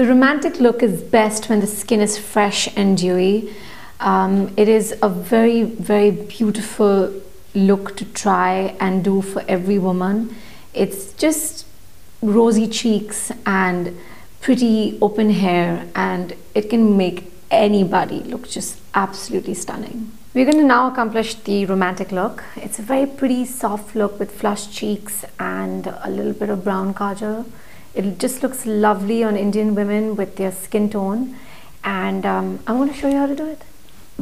The romantic look is best when the skin is fresh and dewy. It is a very, very beautiful look to try and do for every woman. It's just rosy cheeks and pretty open hair, and it can make anybody look just absolutely stunning. We're going to now accomplish the romantic look. It's a very pretty soft look with flushed cheeks and a little bit of brown kajal. It just looks lovely on Indian women with their skin tone, and I'm going to show you how to do it.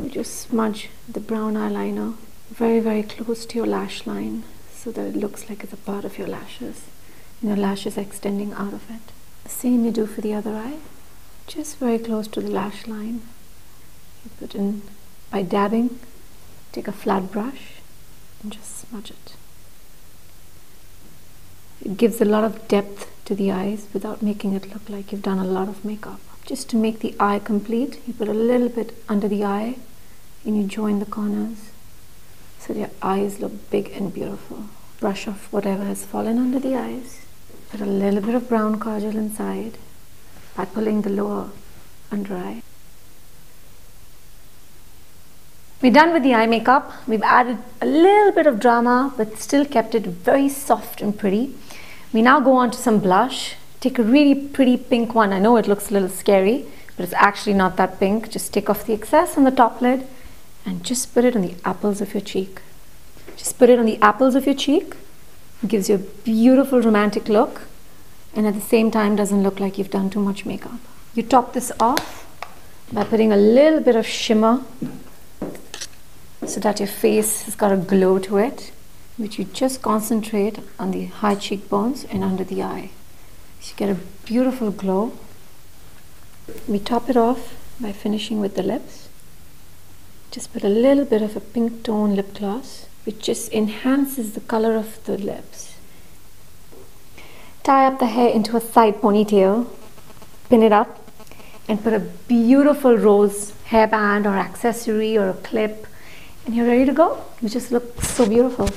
You just smudge the brown eyeliner very, very close to your lash line so that it looks like it's a part of your lashes and your lashes are extending out of it. The same you do for the other eye, just very close to the lash line. You put in by dabbing, take a flat brush and just smudge it. It gives a lot of depth to the eyes without making it look like you've done a lot of makeup. Just to make the eye complete, you put a little bit under the eye and you join the corners so your eyes look big and beautiful. Brush off whatever has fallen under the eyes. Put a little bit of brown kajal inside by pulling the lower under eye. We're done with the eye makeup. We've added a little bit of drama but still kept it very soft and pretty. We now go on to some blush. Take a really pretty pink one. I know it looks a little scary, but it's actually not that pink. Just take off the excess on the top lid and just put it on the apples of your cheek. Just put it on the apples of your cheek. It gives you a beautiful romantic look and at the same time doesn't look like you've done too much makeup. You top this off by putting a little bit of shimmer so that your face has got a glow to it, which you just concentrate on the high cheekbones and under the eye. So you get a beautiful glow. We top it off by finishing with the lips. Just put a little bit of a pink tone lip gloss, which just enhances the color of the lips. Tie up the hair into a side ponytail, pin it up, and put a beautiful rose hairband or accessory or a clip. And you're ready to go. You just look so beautiful.